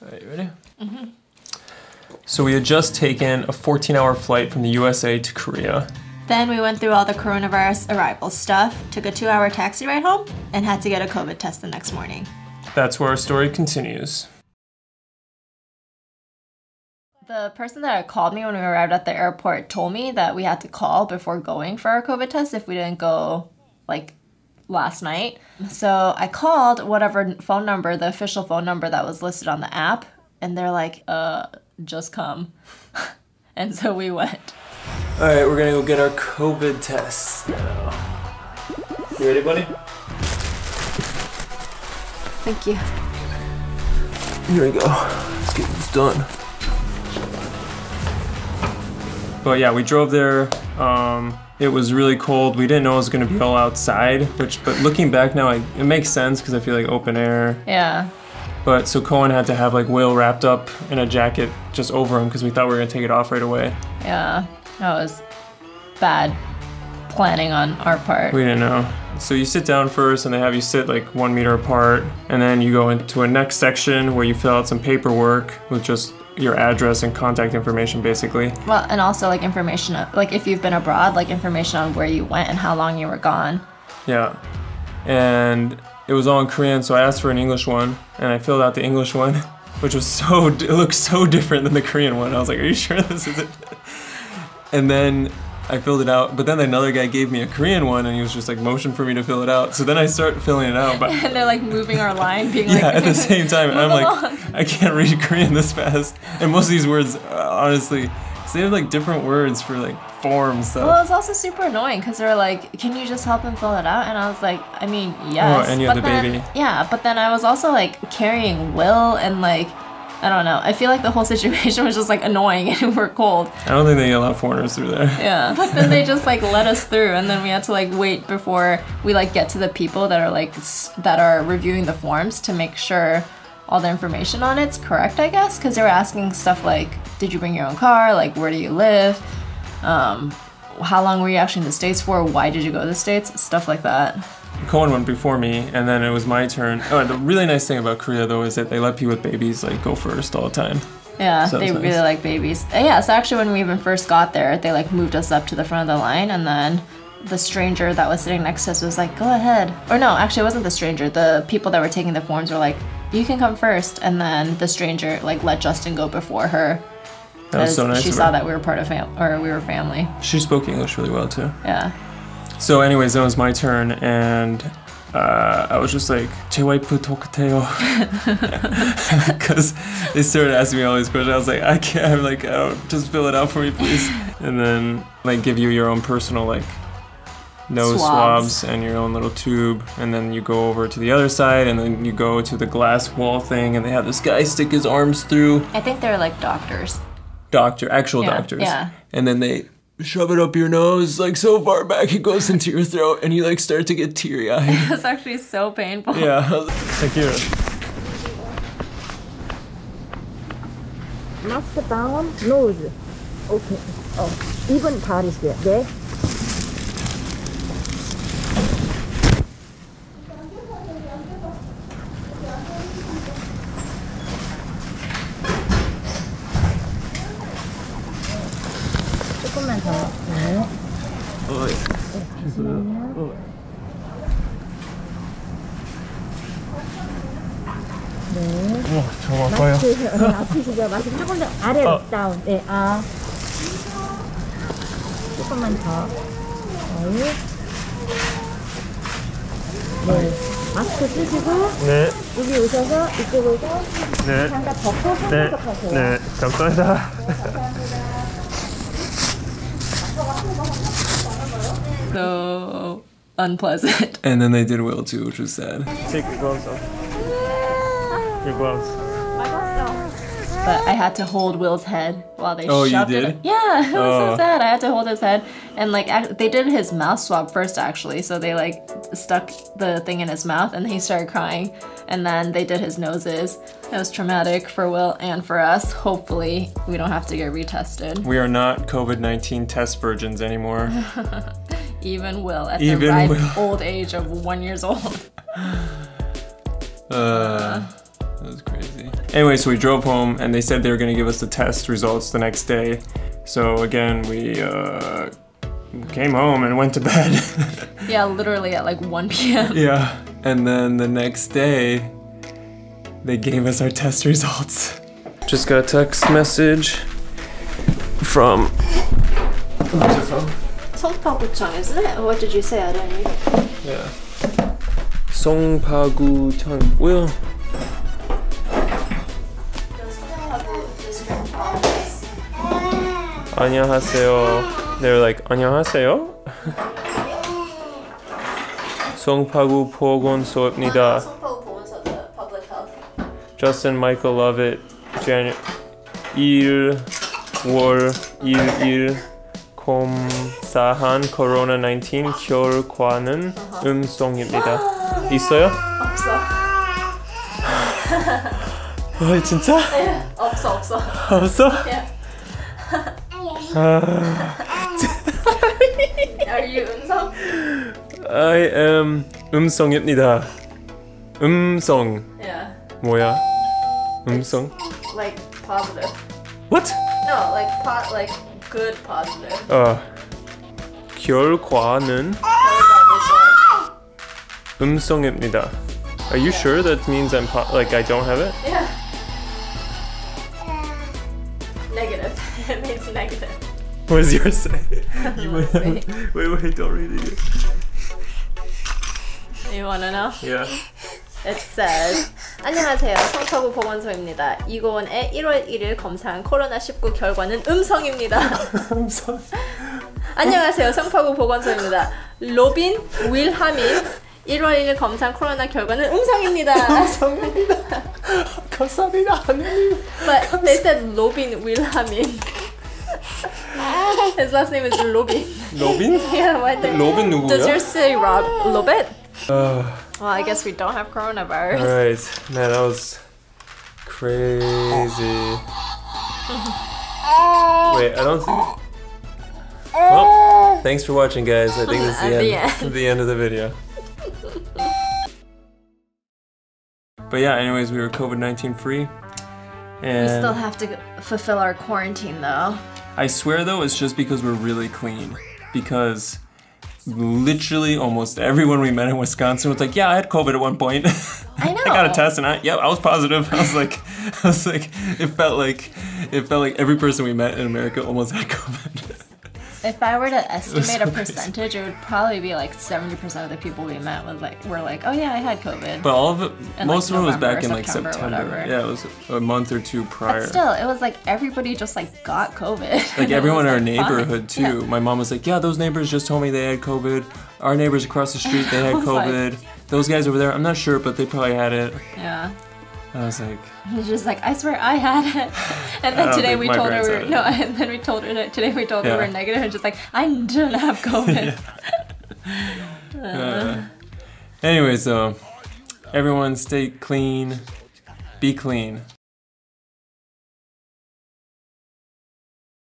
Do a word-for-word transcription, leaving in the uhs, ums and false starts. All right, you ready? Mm-hmm. So we had just taken a fourteen hour flight from the U S A to Korea. Then we went through all the coronavirus arrival stuff, took a two hour taxi ride home, and had to get a COVID test the next morning. That's where our story continues. The person that called me when we arrived at the airport told me that we had to call before going for our COVID test if we didn't go, like, last night. So I called whatever phone number, the official phone number that was listed on the app, and they're like, uh, just come. And so we went. All right, we're gonna go get our COVID test now. You ready, buddy? Thank you. Here we go. Let's get this done. But yeah, we drove there. Um, it was really cold. We didn't know it was gonna be all outside. Which, but looking back now, I, it makes sense because I feel like open air. Yeah. But so Cohen had to have like Will wrapped up in a jacket just over him because we thought we were gonna take it off right away. Yeah. That was bad planning on our part. We didn't know. So you sit down first and they have you sit like one meter apart, and then you go into a next section where you fill out some paperwork with just your address and contact information basically. Well, and also like information, like if you've been abroad, like information on where you went and how long you were gone. Yeah, and it was all in Korean, so I asked for an English one and I filled out the English one, which was so, it looked so different than the Korean one. I was like, are you sure this is it? And then I filled it out, but then another guy gave me a Korean one and he was just like motion for me to fill it out. So then I start filling it out. But and they're like moving our line, being yeah, like... at the same time. And I'm along. Like, I can't read Korean this fast. And most of these words, uh, honestly, so they have like different words for like forms. So. Well, it's also super annoying because they're like, can you just help him fill it out? And I was like, I mean, yes. Oh, and you had the then, baby. Yeah, but then I was also like carrying Will and like... I don't know. I feel like the whole situation was just like annoying and we're cold. I don't think they allow foreigners through there. Yeah, but then they just like let us through, and then we had to like wait before we like get to the people that are like s that are reviewing the forms to make sure all the information on it's correct, I guess, because they were asking stuff like, did you bring your own car? Like, where do you live? Um, how long were you actually in the States for? Why did you go to the States? Stuff like that. Cohen went before me, and then it was my turn. Oh, the really nice thing about Korea, though, is that they let people with babies like go first all the time. Yeah, so they nice. Really like babies. And yeah, so actually when we even first got there, they like moved us up to the front of the line, and then the stranger that was sitting next to us was like, go ahead. Or no, actually it wasn't the stranger. The people that were taking the forms were like, you can come first, and then the stranger like let Justin go before her. That was so nice. She saw that we were part of fam- or we were family. She spoke English really well, too. Yeah. So anyways, that was my turn, and uh, I was just like, 제와이프 똑같아요, because they started asking me all these questions. I was like, I can't, I'm like, oh, just fill it out for me, please. And then like give you your own personal like nose swabs. swabs and your own little tube, and then you go over to the other side, and then you go to the glass wall thing, and they have this guy stick his arms through. I think they're like doctors. Doctor, actual yeah, doctors. Yeah. And then they shove it up your nose, like so far back it goes into your throat, and you like start to get teary-eyed. It was actually so painful. Yeah. Thank you. Mask down, nose. Okay. Oh, even part is there. Okay. 조금 더 아래로 어. 다운. 네, 아. 조금만 더. 네. 네. 마스크 쓰시고. 네. 여기 오셔서 이쪽으로 네. 잠깐 벗고 손 닦아주세요. 네. 감사합니다. So unpleasant. And then they did Will too, which was sad. Take your gloves off. Your gloves. But I had to hold Will's head while they oh, shoved you did? It. Yeah, it was oh. so sad. I had to hold his head, and like they did his mouth swab first, actually. So they like stuck the thing in his mouth, and he started crying. And then they did his noses. It was traumatic for Will and for us. Hopefully, we don't have to get retested. We are not COVID nineteen test virgins anymore. Even Will at Even the ripe Will. Old age of one years old. uh, that was crazy. crazy. Anyway, so we drove home and they said they were gonna give us the test results the next day. So again, we uh, came home and went to bed. Yeah, literally at like one p m Yeah, and then the next day, they gave us our test results. Just got a text message from... What's your phone? Songpa-gu-chan, isn't it? What did you say? I don't know. Yeah. Songpa-gu-chan. Will. 안녕하세요. They were like, 안녕하세요? Songpa-gu 보건소입니다. Justin Michael Lovett, January one 월 one 일 검사한 코로나 나인틴 결과는 음성입니다. 있어요? 없어. 어, 진짜? 네, 없어, 없어. 없어? 예. Are you 음성? I am 음성입니다. 음성. Yeah. 뭐야? 음성? Like positive. What? No, like pot, like good positive. Uh, 결과는 음성입니다. Are you yeah. sure that means I'm po like I don't have it? Yeah. Negative. It means negative. What does yours say? You might have... Wait, wait, don't read it. You wanna know? Yeah. It says, 안녕하세요. 성파구 보건소입니다. 이고원의 일월 일일 검사한 코로나 십구 결과는 음성입니다. 음성? 안녕하세요. 성파구 보건소입니다. 로빈 윌하민 일월 일일 검사한 코로나 결과는 음성입니다. 음성입니다. 감사합니다. But they said Robin Wilhamin. His last name is Robin. Robin? Yeah, why do Robin 누구야? Does yours say Rob Lobet? Uh, well, I guess we don't have coronavirus. Alright, man, that was crazy. Wait, I don't think... Well, thanks for watching, guys. I think this is the, the end, end. the end of the video. But yeah, anyways, we were COVID nineteen free. And we still have to fulfill our quarantine though. I swear though, it's just because we're really clean. Because literally almost everyone we met in Wisconsin was like, yeah, I had COVID at one point. I know. I got a test and I, yeah, I was positive. I was like, I was like, it felt like, it felt like every person we met in America almost had COVID. If I were to estimate a percentage, it would probably be like seventy percent of the people we met was like, were like, oh yeah, I had COVID. But all of it, most of it was back in like September. Yeah, it was a month or two prior. But still, it was like everybody just like got COVID. Like everyone in our neighborhood too. My mom was like, yeah, those neighbors just told me they had COVID. Our neighbors across the street, they had COVID. Those guys over there, I'm not sure, but they probably had it. Yeah. I was like, she's just like, I swear I had it, and then today we told her we were, no, and then we told her that today we told her we were negative, and just like, I didn't have COVID. uh. Uh, anyway, so everyone, stay clean, be clean.